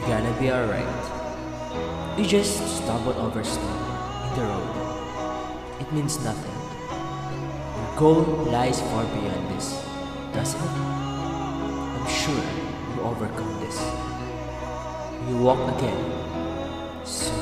You're gonna be alright. You just stumbled over snow in the road. It means nothing. Your goal lies far beyond this, doesn't it? I'm sure you overcome this. You walk again. So